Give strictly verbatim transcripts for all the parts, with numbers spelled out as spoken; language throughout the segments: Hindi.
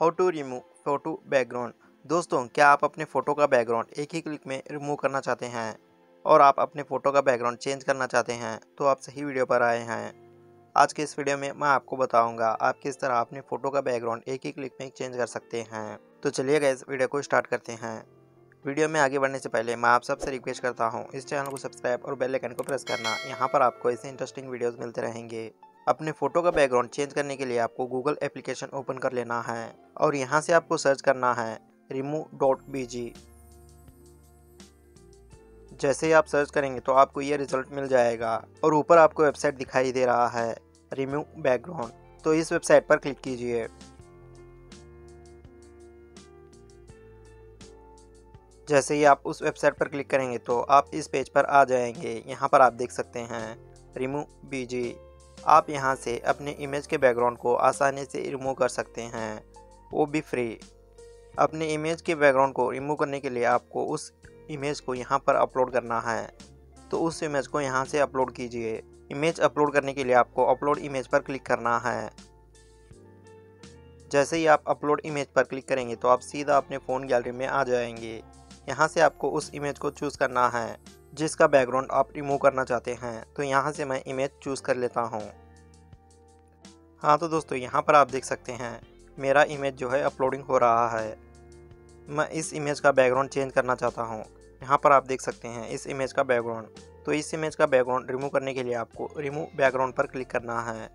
How to remove photo background. दोस्तों, क्या आप अपने फ़ोटो का बैकग्राउंड एक ही क्लिक में रिमूव करना चाहते हैं और आप अपने फ़ोटो का बैकग्राउंड चेंज करना चाहते हैं तो आप सही वीडियो पर आए हैं। आज के इस वीडियो में मैं आपको बताऊंगा आप किस तरह अपने फ़ोटो का बैकग्राउंड एक ही क्लिक में चेंज कर सकते हैं। तो चलिए गाइस, वीडियो को स्टार्ट करते हैं। वीडियो में आगे बढ़ने से पहले मैं आप सबसे रिक्वेस्ट करता हूं, इस चैनल को सब्सक्राइब और बेल आइकन को प्रेस करना। यहां पर आपको ऐसे इंटरेस्टिंग वीडियोस मिलते रहेंगे। अपने फ़ोटो का बैकग्राउंड चेंज करने के लिए आपको गूगल एप्लीकेशन ओपन कर लेना है और यहां से आपको सर्च करना है remove.bg। जैसे ही आप सर्च करेंगे तो आपको ये रिजल्ट मिल जाएगा और ऊपर आपको वेबसाइट दिखाई दे रहा है रिमूव बैकग्राउंड। तो इस वेबसाइट पर क्लिक कीजिए। जैसे ही आप उस वेबसाइट पर क्लिक करेंगे तो आप इस पेज पर आ जाएंगे। यहाँ पर आप देख सकते हैं रिमूव.bg। आप यहाँ से अपने इमेज के बैकग्राउंड को आसानी से रिमूव कर सकते हैं, वो भी फ्री। अपने इमेज के बैकग्राउंड को रिमूव करने के लिए आपको उस इमेज को यहाँ पर अपलोड करना है। तो उस इमेज को यहाँ से अपलोड कीजिए। इमेज अपलोड करने के लिए आपको अपलोड इमेज पर क्लिक करना है। जैसे ही आप अपलोड इमेज पर क्लिक करेंगे तो आप सीधा अपने फ़ोन गैलरी में आ जाएंगे। यहाँ से आपको उस इमेज को चूज़ करना है जिसका बैकग्राउंड आप रिमूव करना चाहते हैं। तो यहाँ से मैं इमेज चूज़ कर लेता हूँ। हाँ, तो दोस्तों यहाँ पर आप देख सकते हैं मेरा इमेज जो है अपलोडिंग हो रहा है। मैं इस इमेज का बैकग्राउंड चेंज करना चाहता हूँ। यहाँ पर आप देख सकते हैं इस इमेज का बैकग्राउंड। तो इस इमेज का बैकग्राउंड रिमूव करने के लिए आपको रिमूव बैकग्राउंड पर क्लिक करना है।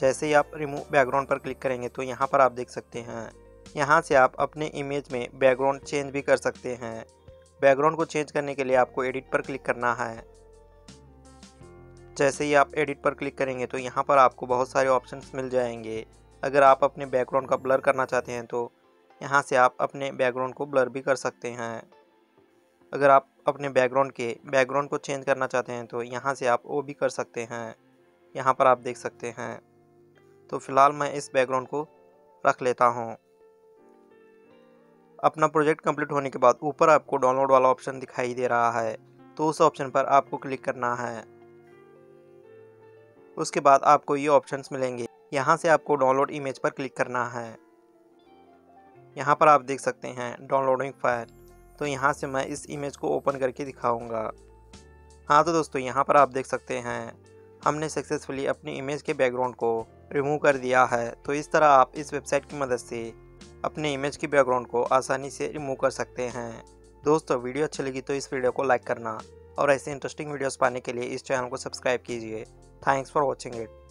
जैसे ही आप रिमूव बैकग्राउंड पर क्लिक करेंगे तो यहाँ पर आप देख सकते हैं यहाँ से आप अपने इमेज में बैकग्राउंड चेंज भी कर सकते हैं। बैकग्राउंड को चेंज करने के लिए आपको एडिट पर क्लिक करना है। जैसे ही आप एडिट पर क्लिक करेंगे तो यहाँ पर आपको बहुत सारे ऑप्शंस मिल जाएंगे। अगर आप अपने बैकग्राउंड का ब्लर करना चाहते हैं तो यहाँ से आप अपने बैकग्राउंड को ब्लर भी कर सकते हैं। अगर आप अपने बैकग्राउंड के बैकग्राउंड को चेंज करना चाहते हैं तो यहाँ से आप वो भी कर सकते हैं। यहाँ पर आप देख सकते हैं। तो फिलहाल मैं इस बैकग्राउंड को रख लेता हूँ। अपना प्रोजेक्ट कंप्लीट होने के बाद ऊपर आपको डाउनलोड वाला ऑप्शन दिखाई दे रहा है, तो उस ऑप्शन पर आपको क्लिक करना है। उसके बाद आपको ये ऑप्शंस मिलेंगे। यहाँ से आपको डाउनलोड इमेज पर क्लिक करना है। यहाँ पर आप देख सकते हैं डाउनलोडिंग फाइल। तो यहाँ से मैं इस इमेज को ओपन करके दिखाऊंगा। हाँ, तो दोस्तों यहाँ पर आप देख सकते हैं हमने सक्सेसफुली अपनी इमेज के बैकग्राउंड को रिमूव कर दिया है। तो इस तरह आप इस वेबसाइट की मदद से अपने इमेज की बैकग्राउंड को आसानी से रिमूव कर सकते हैं। दोस्तों, वीडियो अच्छी लगी तो इस वीडियो को लाइक करना और ऐसे इंटरेस्टिंग वीडियोस पाने के लिए इस चैनल को सब्सक्राइब कीजिए। Thanks for watching it.